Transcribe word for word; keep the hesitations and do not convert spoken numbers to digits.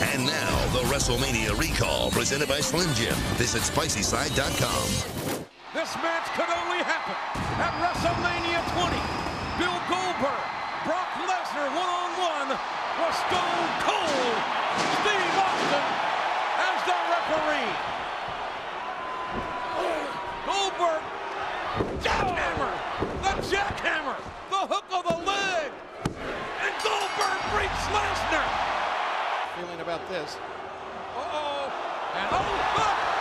And now, the WrestleMania Recall, presented by Slim Jim. Visit Spicy Side dot com. This match could only happen at WrestleMania twenty. Bill Goldberg, Brock Lesnar, one-on-one with Stone Cold Steve Austin as the referee. Goldberg, jackhammer, the jackhammer, the hook of the leg, and Goldberg breaks Lesnar. Feeling about this. Uh-oh, and oh, look!